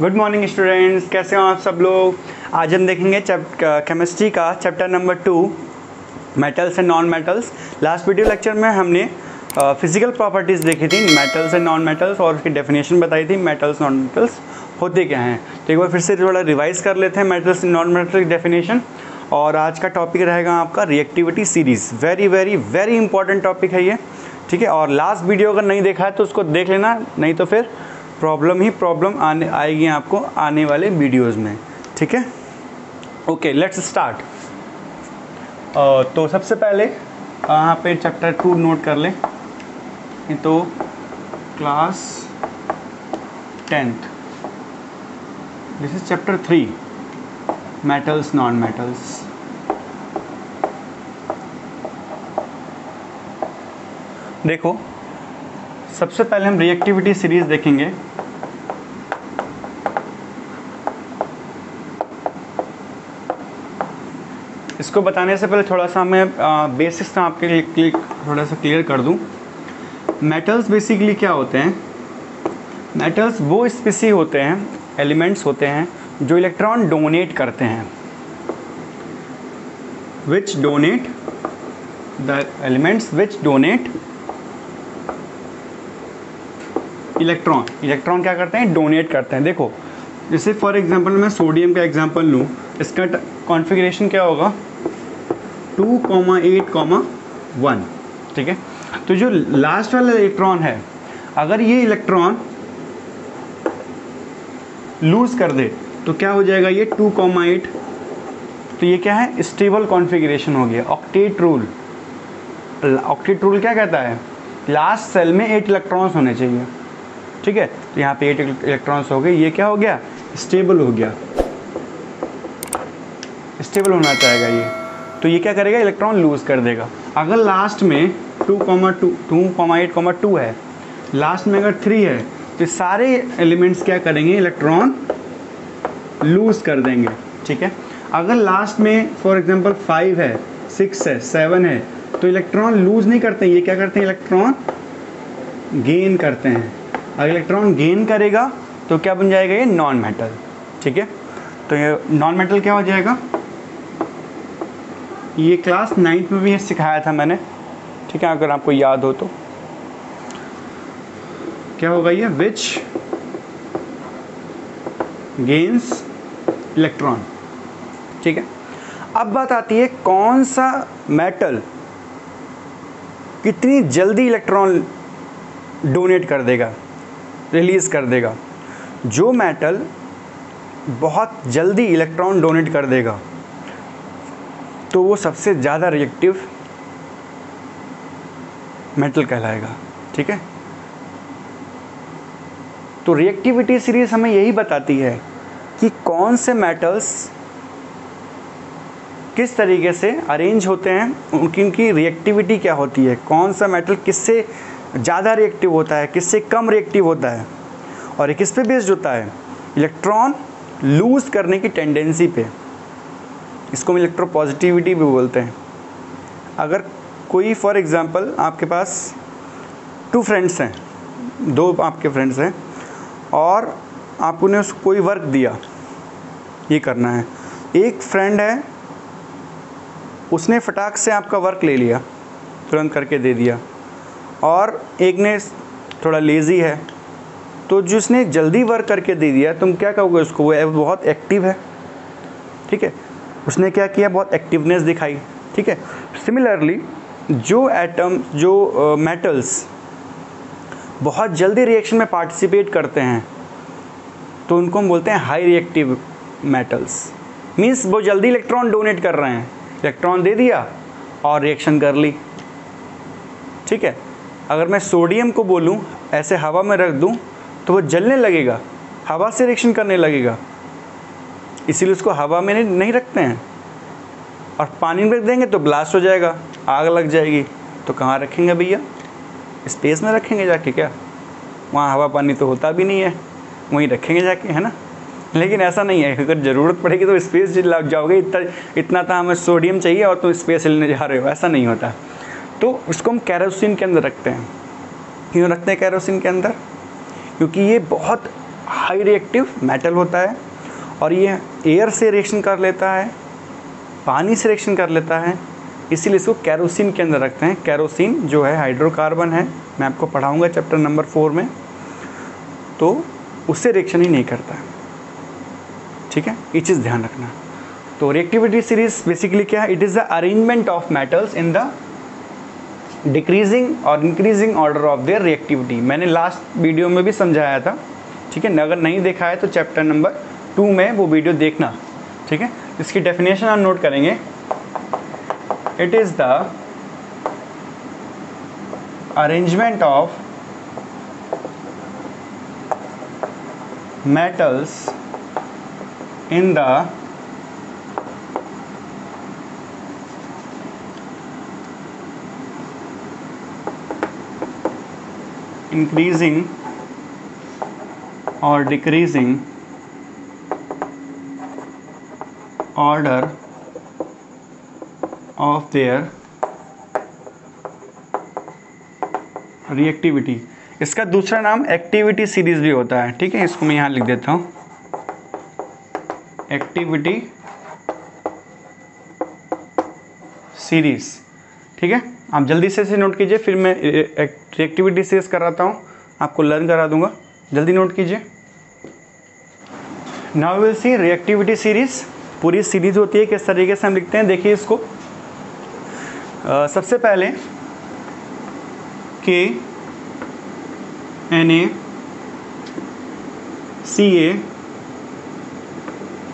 Good morning students, कैसे हो आप सब लोग। आज हम देखेंगे केमिस्ट्री का chapter number 2 metals and non metals. Last video lecture में हमने फिजिकल प्रॉपर्टीज़ देखी थी मेटल्स एंड नॉन मेटल्स और उसकी डेफिनेशन बताई थी। मेटल्स नॉन मेटल्स होते क्या हैं, तो एक बार फिर से थोड़ा रिवाइज़ कर लेते हैं मेटल्स एंड नॉन मेटल्स की डेफिनेशन। और आज का टॉपिक रहेगा आपका reactivity series. Very very very important topic है ये, ठीक है। और लास्ट वीडियो अगर नहीं देखा है तो उसको देख लेना, नहीं तो फिर प्रॉब्लम आएगी आपको आने वाले वीडियोस में, ठीक है। Okay, let's start. तो सबसे पहले यहाँ पे चैप्टर 2 नोट कर लें, तो class 10th this is chapter 3 metals non metals. देखो सबसे पहले हम रिएक्टिविटी सीरीज देखेंगे। इसको बताने से पहले थोड़ा सा मैं बेसिक्स आपके लिए थोड़ा सा क्लियर कर दूं। मेटल्स बेसिकली क्या होते हैं? मेटल्स वो स्पीसी होते हैं, एलिमेंट्स होते हैं जो इलेक्ट्रॉन डोनेट करते हैं, which donate the elements which donate electron क्या करते हैं, डोनेट करते हैं। देखो जैसे फॉर एग्जांपल मैं सोडियम का एग्जांपल लूँ, इसका कॉन्फ़िगरेशन क्या होगा 2,8,1, ठीक है। तो जो लास्ट वाला इलेक्ट्रॉन है, अगर ये इलेक्ट्रॉन लूज़ कर दे तो क्या हो जाएगा ये 2,8, तो ये क्या है स्टेबल कॉन्फ़िगरेशन हो गया। ऑक्टेट रूल, ऑक्टेट रूल क्या कहता है लास्ट सेल में 8 इलेक्ट्रॉन्स होने चाहिए, ठीक है। तो यहाँ पे 8 इलेक्ट्रॉन्स हो गए, ये क्या हो गया स्टेबल हो गया, स्टेबल होना चाहेगा ये, तो ये क्या करेगा इलेक्ट्रॉन लूज कर देगा। अगर लास्ट में 2,8,2 है, लास्ट में अगर 3 है, तो सारे एलिमेंट्स क्या करेंगे इलेक्ट्रॉन लूज कर देंगे, ठीक है। अगर लास्ट में फॉर एग्जांपल 5 है, 6 है, 7 है, तो इलेक्ट्रॉन लूज नहीं करते, ये क्या करते हैं इलेक्ट्रॉन गेन करते हैं। अगर इलेक्ट्रॉन गेन करेगा तो क्या बन जाएगा ये नॉन मेटल, ठीक है। तो ये नॉन मेटल क्या हो जाएगा, ये क्लास 9th में भी ये सिखाया था मैंने, ठीक है, अगर आपको याद हो तो। क्या होगा ये विच गेन्स इलेक्ट्रॉन, ठीक है। अब बात आती है कौन सा मेटल कितनी जल्दी इलेक्ट्रॉन डोनेट कर देगा, रिलीज़ कर देगा। जो मेटल बहुत जल्दी इलेक्ट्रॉन डोनेट कर देगा तो वो सबसे ज़्यादा रिएक्टिव मेटल कहलाएगा, ठीक है। तो रिएक्टिविटी सीरीज हमें यही बताती है कि कौन से मेटल्स किस तरीके से अरेंज होते हैं, उनकी रिएक्टिविटी क्या होती है, कौन सा मेटल किससे ज़्यादा रिएक्टिव होता है, किससे कम रिएक्टिव होता है, और किस पे बेस्ड होता है इलेक्ट्रॉन लूज़ करने की टेंडेंसी पे। इसको हम इलेक्ट्रोपॉजिटिविटी भी बोलते हैं। अगर कोई फॉर एग्जांपल आपके पास 2 आपके फ्रेंड्स हैं और आपने उसको कोई वर्क दिया, ये करना है, एक फ्रेंड है उसने फटाक से आपका वर्क ले लिया, तुरंत करके दे दिया, और एक ने थोड़ा लेज़ी है, तो जिसने जल्दी वर्क करके दे दिया तुम क्या कहोगे उसको वो बहुत एक्टिव है, ठीक है, उसने क्या किया बहुत एक्टिवनेस दिखाई, ठीक है। सिमिलरली जो जो मेटल्स बहुत जल्दी रिएक्शन में पार्टिसिपेट करते हैं तो उनको हम बोलते हैं हाई रिएक्टिव मेटल्स। मीन्स वो जल्दी इलेक्ट्रॉन डोनेट कर रहे हैं, इलेक्ट्रॉन दे दिया और रिएक्शन कर ली, ठीक है। अगर मैं सोडियम को बोलूं ऐसे हवा में रख दूं तो वो जलने लगेगा, हवा से रिएक्शन करने लगेगा, इसीलिए उसको हवा में नहीं रखते हैं। और पानी में रख देंगे तो ब्लास्ट हो जाएगा, आग लग जाएगी, तो कहाँ रखेंगे भैया, स्पेस में रखेंगे जाके, क्या वहाँ हवा पानी तो होता भी नहीं है, वहीं रखेंगे जाके, है ना। लेकिन ऐसा नहीं है, अगर ज़रूरत पड़ेगी तो स्पेस लग जाओगे, इतना था हमें सोडियम चाहिए और तुम स्पेस लेने जा रहे हो, ऐसा नहीं होता। तो इसको हम कैरोसिन के अंदर रखते हैं। क्यों रखते हैं कैरोसिन के अंदर? क्योंकि ये बहुत हाई रिएक्टिव मेटल होता है और ये एयर से रिएक्शन कर लेता है, पानी से रिएक्शन कर लेता है, इसीलिए इसको कैरोसिन के अंदर रखते हैं। कैरोसिन जो है हाइड्रोकार्बन है, मैं आपको पढ़ाऊंगा चैप्टर नंबर 4 में, तो उससे रिएक्शन ही नहीं करता है, ठीक है, ये चीज़ ध्यान रखना। तो रिएक्टिविटी सीरीज बेसिकली क्या है, it is the arrangement of metals in the decreasing और increasing order of their reactivity. मैंने लास्ट वीडियो में भी समझाया था, ठीक है, अगर नहीं देखा है तो चैप्टर नंबर 2 में वो वीडियो देखना, ठीक है। इसकी डेफिनेशन हम नोट करेंगे, it is the arrangement of metals in the increasing or decreasing order of their reactivity। इसका दूसरा नाम एक्टिविटी सीरीज भी होता है, ठीक है, इसको मैं यहाँ लिख देता हूँ, एक्टिविटी सीरीज, ठीक है। आप जल्दी से इसे नोट कीजिए, फिर मैं एक्टिविटी सीरीज कराता हूँ, आपको लर्न करा दूंगा, जल्दी नोट कीजिए। Now will see reactivity series, पूरी सीरीज होती है, किस तरीके से हम लिखते हैं, देखिए इसको। सबसे पहले कि NaCl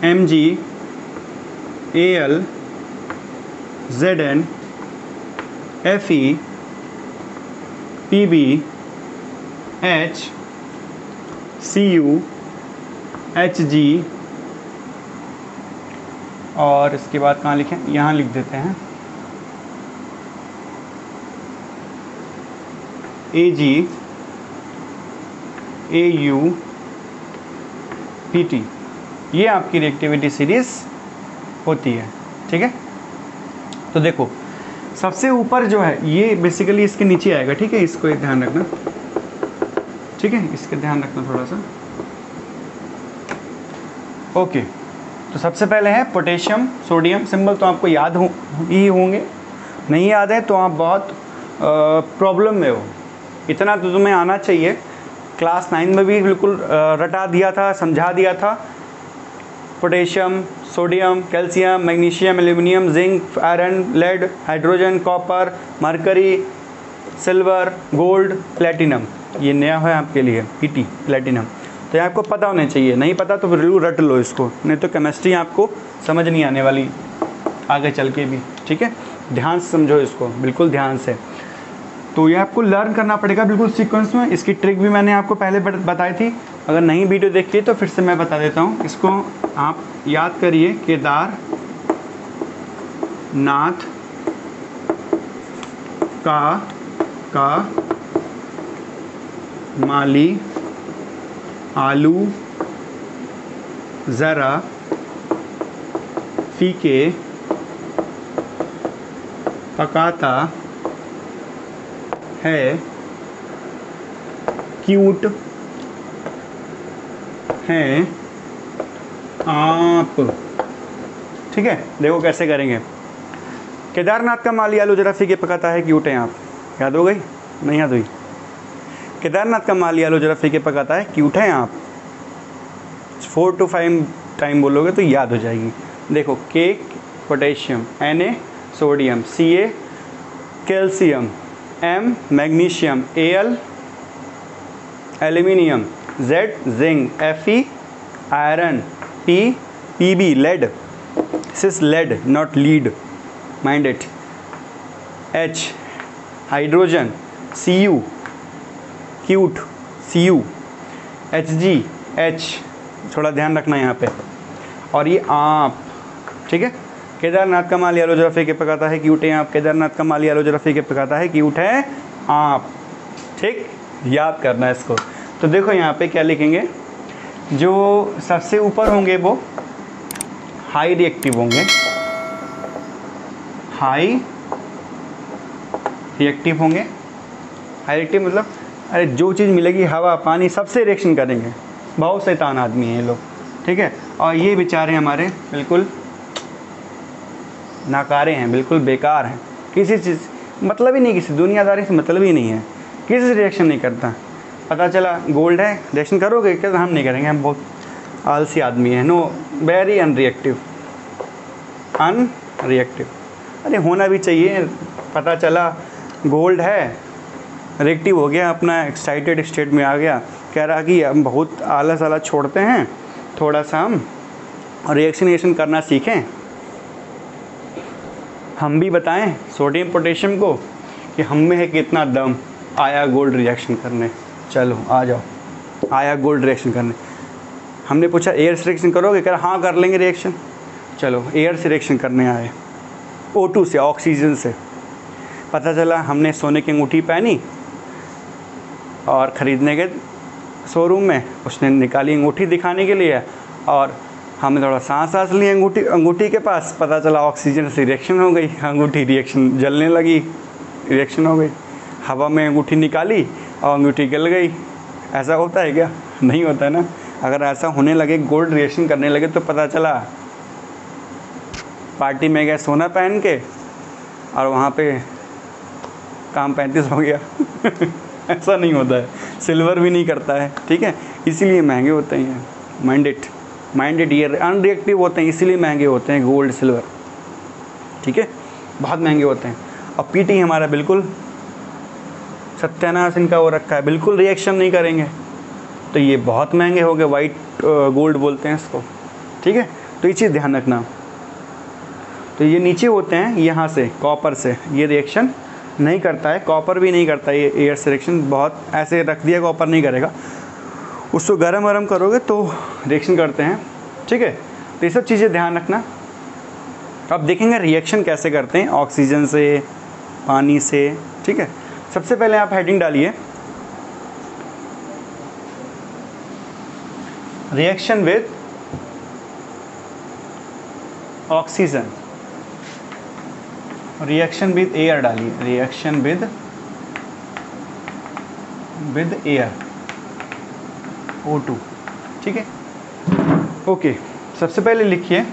MgAl Zn Fe Pb H Cu Hg और इसके बाद कहाँ लिखें, यहाँ लिख देते हैं Ag AU PT। ये आपकी रिएक्टिविटी सीरीज होती है, ठीक है। तो देखो सबसे ऊपर जो है ये बेसिकली इसके नीचे आएगा, ठीक है, इसको ये ध्यान रखना, ठीक है, इसके ध्यान रखना थोड़ा सा, ओके। तो सबसे पहले है पोटेशियम सोडियम, सिंबल तो आपको याद ही होंगे, नहीं याद है तो आप बहुत प्रॉब्लम में हो, इतना तो तुम्हें आना चाहिए, क्लास 9 में भी बिल्कुल रटा दिया था, समझा दिया था। Potassium sodium calcium magnesium aluminium zinc iron lead hydrogen copper mercury silver gold platinum, ये नया है आपके लिए पीटी प्लेटिनम, तो ये आपको पता होने चाहिए, नहीं पता तो बिल्कुल रट लो इसको, नहीं तो केमिस्ट्री आपको समझ नहीं आने वाली आगे चल के भी, ठीक है, ध्यान से समझो इसको, बिल्कुल ध्यान से। तो ये आपको लर्न करना पड़ेगा बिल्कुल सीक्वेंस में, इसकी ट्रिक भी मैंने आपको पहले बताई थी, अगर नहीं वीडियो देखिए तो फिर से मैं बता देता हूँ, इसको आप याद करिए, केदार नाथ का माली आलू ज़रा फीके पकाता है, क्यूट है आप, ठीक है। देखो कैसे करेंगे, केदारनाथ का माली आलू जरा फीके पकाता है क्यूट है आप, याद हो गई, नहीं याद हुई, केदारनाथ का माली आलू जरा फीके पकाता है क्यूट है आप, 4 to 5 टाइम बोलोगे तो याद हो जाएगी। देखो के potassium, Na sodium, Ca calcium, M magnesium, Al aluminium, Z zinc, Fe iron, P Pb lead, this lead not lead mind it, H hydrogen, Cu cute Cu, Hg H, थोड़ा ध्यान रखना यहाँ पे, और ये आप, ठीक है। केदारनाथ का माली आलू जरा फीके पकाता है क्यूट है आप, केदारनाथ का माली आलू जरा फीके पकाता है क्यूट है आप, ठीक, याद करना इसको। तो देखो यहाँ पे क्या लिखेंगे, जो सबसे ऊपर होंगे वो हाई रिएक्टिव होंगे, हाई रिएक्टिव होंगे, हाई रिएक्टिव मतलब अरे जो चीज़ मिलेगी हवा पानी सबसे रिएक्शन करेंगे, बहुत शैतान आदमी है ये लोग, ठीक है। और ये बेचारे हमारे बिल्कुल नाकारे हैं, बिल्कुल बेकार हैं, किसी चीज़ मतलब ही नहीं, किसी दुनियादारी से मतलब ही नहीं है, किसी से रिएक्शन नहीं करता। पता चला गोल्ड है, रिएक्शन करोगे क्या? हम नहीं करेंगे, हम बहुत आलसी आदमी हैं। No, very unreactive. अरे होना भी चाहिए। पता चला गोल्ड है, रिएक्टिव हो गया, अपना एक्साइटेड स्टेट में आ गया, कह रहा कि हम बहुत आलस आलस छोड़ते हैं, थोड़ा सा हम रिएक्शन करना सीखें, हम भी बताएं सोडियम पोटेशियम को कि हम में है कितना दम। आया गोल्ड रिएक्शन करने, चलो आ जाओ, आया गोल्ड रिएक्शन करने। हमने पूछा एयर से रिएक्शन करोगे? कह रहा हाँ कर लेंगे रिएक्शन। चलो एयर से रिएक्शन करने आए, O2 से, ऑक्सीजन से। पता चला हमने सोने की अंगूठी पहनी और ख़रीदने के शोरूम में, उसने निकाली अंगूठी दिखाने के लिए और हमने थोड़ा सांस ली अंगूठी के पास। पता चला ऑक्सीजन से रिएक्शन हो गई, अंगूठी रिएक्शन जलने लगी, रिएक्शन हो गई। हवा में अंगूठी निकाली और अंगूठी गल गई। ऐसा होता है क्या? नहीं होता ना। अगर ऐसा होने लगे, गोल्ड रिएक्शन करने लगे, तो पता चला पार्टी में गए सोना पहन के और वहाँ पे काम 35 हो गया। ऐसा नहीं होता है, सिल्वर भी नहीं करता है, ठीक है। इसीलिए महंगे होते हैं माइंडेड ये अनरिएक्टिव होते हैं, इसीलिए महंगे होते हैं गोल्ड सिल्वर, ठीक है, बहुत महंगे होते हैं। और पीटी हमारा बिल्कुल सत्यानाश इनका हो रखा है, बिल्कुल रिएक्शन नहीं करेंगे, तो ये बहुत महंगे हो गए, वाइट गोल्ड बोलते हैं इसको, ठीक है। तो ये चीज़ ध्यान रखना। तो ये नीचे होते हैं, यहाँ से कॉपर से ये रिएक्शन नहीं करता है, कॉपर भी नहीं करता है ये एयर से रिएक्शन। बहुत ऐसे रख दिया, कॉपर नहीं करेगा, उसको गरम गरम करोगे तो रिएक्शन करते हैं, ठीक है। तो ये सब चीज़ें ध्यान रखना। अब देखेंगे रिएक्शन कैसे करते हैं ऑक्सीजन से, पानी से, ठीक है। सबसे पहले आप हेडिंग डालिए, reaction with oxygen, reaction with air डालिए, रिएक्शन विद एयर, O2, ठीक है, ओके। सबसे पहले लिखिए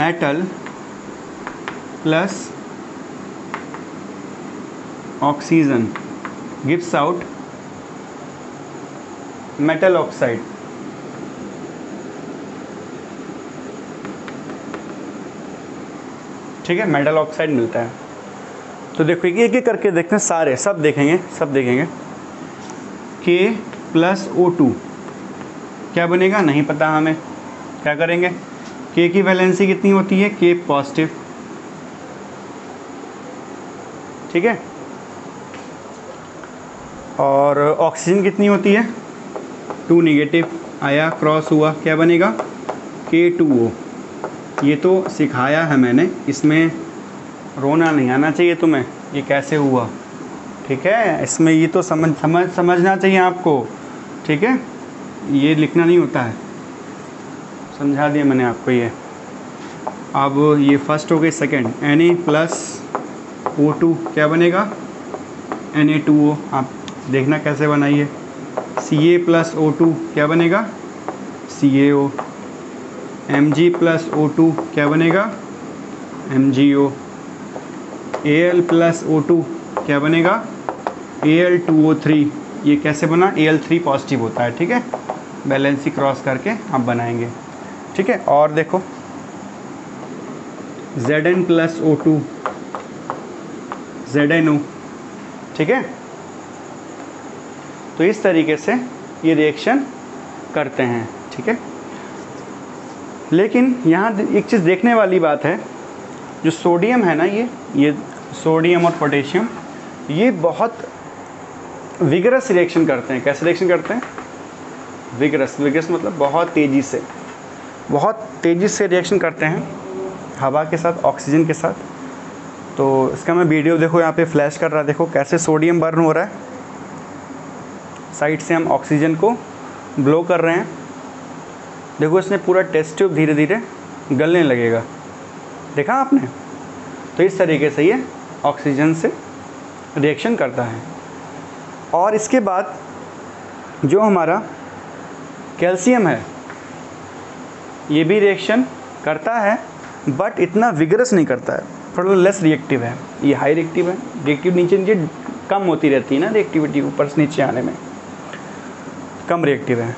metal plus oxygen gives out metal oxide. ठीक है, मेटल ऑक्साइड मिलता है। तो देखो एक एक करके देखते हैं, सारे सब देखेंगे, सब देखेंगे। K प्लस O2 क्या बनेगा नहीं पता हमें, क्या करेंगे? K की वैलेंसी कितनी होती है? K पॉजिटिव, ठीक है। और ऑक्सीजन कितनी होती है? 2 निगेटिव, आया क्रॉस हुआ, क्या बनेगा? K2O। ये तो सिखाया है मैंने, इसमें रोना नहीं आना चाहिए तुम्हें, ये कैसे हुआ, ठीक है। इसमें ये तो समझना चाहिए आपको, ठीक है, ये लिखना नहीं होता है। समझा दिया मैंने आपको ये। अब ये फर्स्ट हो गई, सेकंड Na प्लस O2 क्या बनेगा? Na2O। आप देखना कैसे बनाइए। Ca प्लस O2 क्या बनेगा? CaO। Mg प्लस O2 क्या बनेगा? MgO। Al प्लस O2 क्या बनेगा? Al2O3। ये कैसे बना? Al3 पॉजिटिव होता है, ठीक है, बैलेंसी क्रॉस करके आप बनाएंगे, ठीक है। और देखो Zn प्लस O2, ZnO, ठीक है। तो इस तरीके से ये रिएक्शन करते हैं, ठीक है। लेकिन यहाँ एक चीज़ देखने वाली बात है, जो सोडियम है ना, ये सोडियम और पोटेशियम, ये बहुत विगरस रिएक्शन करते हैं। कैसे रिएक्शन करते हैं? विगरस मतलब बहुत तेज़ी से रिएक्शन करते हैं हवा के साथ, ऑक्सीजन के साथ। तो इसका मैं वीडियो देखो यहाँ पे फ्लैश कर रहा, देखो कैसे सोडियम बर्न हो रहा है, साइड से हम ऑक्सीजन को ब्लो कर रहे हैं। देखो इसने पूरा टेस्ट ट्यूब धीरे धीरे गलने लगेगा, देखा आपने। तो इस तरीके से ये ऑक्सीजन से रिएक्शन करता है। और इसके बाद जो हमारा कैल्शियम है ये भी रिएक्शन करता है, बट इतना विगरस नहीं करता है, थोड़ा लेस रिएक्टिव है। ये हाई रिएक्टिव है, रिएक्टिव नीचे नीचे कम होती रहती है ना, रिएक्टिविटी ऊपर से नीचे आने में कम रिएक्टिव है।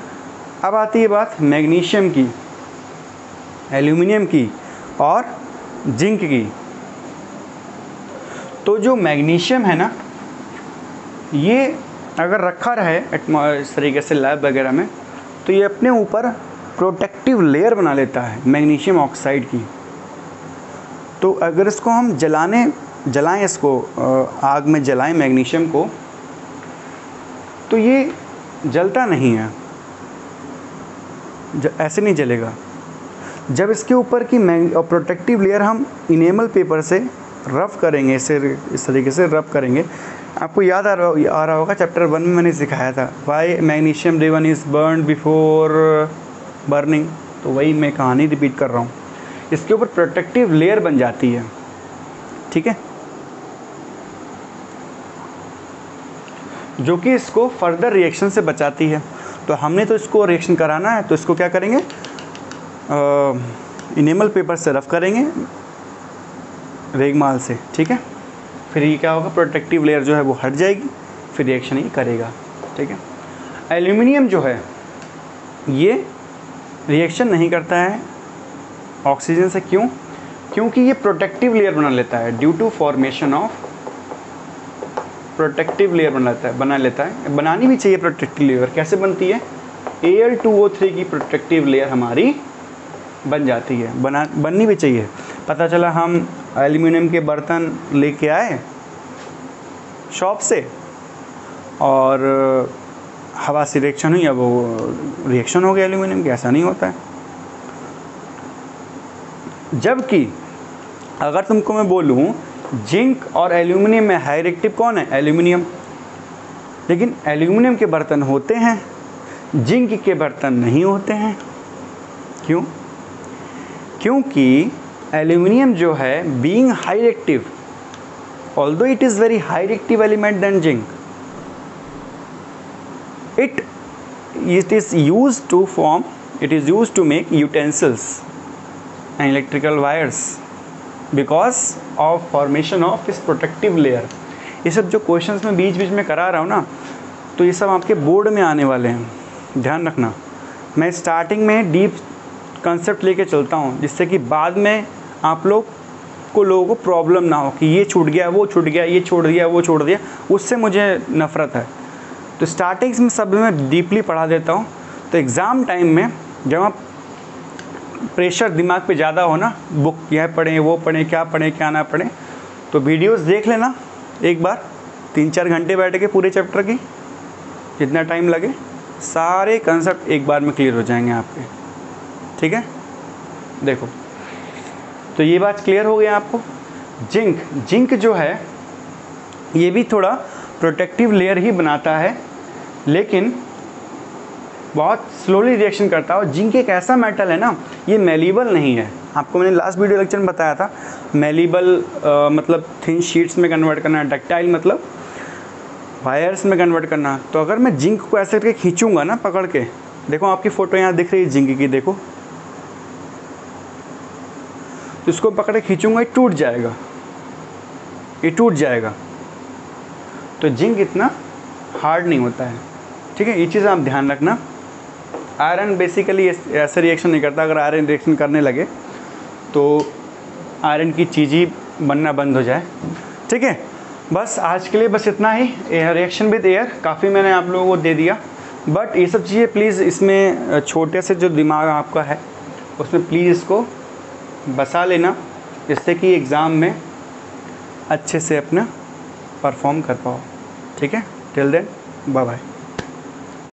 अब आती है बात मैग्नीशियम की, एल्यूमिनियम की और जिंक की। तो जो मैग्नीशियम है ना, ये अगर रखा रहे इस तरीके से लैब वगैरह में, तो ये अपने ऊपर प्रोटेक्टिव लेयर बना लेता है मैग्नीशियम ऑक्साइड की। तो अगर इसको हम जलाएं इसको आग में जलाएं मैग्नीशियम को, तो ये जलता नहीं है, ऐसे नहीं जलेगा। जब इसके ऊपर की प्रोटेक्टिव लेयर हम इनेमल पेपर से रफ करेंगे, इस तरीके से रफ करेंगे। आपको याद आ रहा होगा, चैप्टर 1 में मैंने सिखाया था why magnesium ribbon is burn before burning. तो वही मैं कहानी रिपीट कर रहा हूँ, इसके ऊपर प्रोटेक्टिव लेयर बन जाती है, ठीक है, जो कि इसको फर्दर रिएक्शन से बचाती है। तो हमने तो इसको रिएक्शन कराना है, तो इसको क्या करेंगे, इनेमल पेपर से रफ करेंगे रेगमाल से, ठीक है। फिर ये क्या होगा, प्रोटेक्टिव लेयर जो है वो हट जाएगी, फिर रिएक्शन ही करेगा, ठीक है। एल्यूमिनियम जो है ये रिएक्शन नहीं करता है ऑक्सीजन से, क्यों? क्योंकि ये प्रोटेक्टिव लेयर बना लेता है, due to formation of protective layer बना लेता है। बनानी भी चाहिए प्रोटेक्टिव लेयर। कैसे बनती है? Al2O3 की प्रोटेक्टिव लेयर हमारी बन जाती है, बननी भी चाहिए। पता चला हम एल्यूमिनियम के बर्तन लेके आए शॉप से और हवा से रिएक्शन हुई, अब वो रिएक्शन हो गया एल्यूमिनियम के। ऐसा नहीं होता है। जबकि अगर तुमको मैं बोलूँ जिंक और एल्यूमिनियम में हाई रिएक्टिव कौन है? एल्यूमिनियम। लेकिन एल्यूमिनियम के बर्तन होते हैं, जिंक के बर्तन नहीं होते हैं। क्यों? क्योंकि एल्यूमिनियम जो है being high reactive, although it is very high reactive element then zinc, it is use to make utensils and electrical wires because of formation of इस प्रोटेक्टिव लेयर। ये सब जो क्वेश्चंस में बीच बीच में करा रहा हूँ ना, तो ये सब आपके बोर्ड में आने वाले हैं, ध्यान रखना। मैं स्टार्टिंग में डीप कंसेप्ट लेके चलता हूँ, जिससे कि बाद में आप लोगों को प्रॉब्लम ना हो कि ये छूट गया, वो छूट गया, ये छोड़ दिया, वो छोड़ दिया, उससे मुझे नफरत है। तो स्टार्टिंग्स में सब मैं डीपली पढ़ा देता हूँ। तो एग्ज़ाम टाइम में जब आप प्रेशर दिमाग पे ज़्यादा हो ना, बुक यह पढ़ें, वो पढ़ें, क्या ना पढ़ें, तो वीडियोस देख लेना एक बार 3-4 घंटे बैठ के, पूरे चैप्टर की जितना टाइम लगे सारे कंसेप्ट एक बार में क्लियर हो जाएंगे आपके, ठीक है। देखो तो ये बात क्लियर हो गई आपको। जिंक जो है ये भी थोड़ा प्रोटेक्टिव लेयर ही बनाता है, लेकिन बहुत स्लोली रिएक्शन करता है। और जिंक एक ऐसा मेटल है ना, ये मेलेबल नहीं है। आपको मैंने लास्ट वीडियो लेक्चर में बताया था, मेलेबल मतलब थिन शीट्स में कन्वर्ट करना, डक्टाइल मतलब वायर्स में कन्वर्ट करना। तो अगर मैं जिंक को ऐसे करके खींचूंगा ना पकड़ के, देखो आपकी फ़ोटो यहाँ दिख रही है जिंक की, देखो, तो इसको पकड़ के खींचूंगा, ये टूट जाएगा, ये टूट जाएगा। तो जिंक इतना हार्ड नहीं होता है, ठीक है, ये चीज़ आप ध्यान रखना। आयरन बेसिकली ऐसा रिएक्शन नहीं करता। अगर आयरन रिएक्शन करने लगे तो आयरन की चीज़ें बनना बंद हो जाए, ठीक है। बस आज के लिए बस इतना ही। एयर रिएक्शन विद एयर काफ़ी मैंने आप लोगों को दे दिया, बट ये सब चीज़ें प्लीज़ इसमें छोटे से जो दिमाग आपका है उसमें प्लीज़ इसको बसा लेना, जिससे कि एग्ज़ाम में अच्छे से अपना परफॉर्म कर पाओ, ठीक है। Till then bye bye.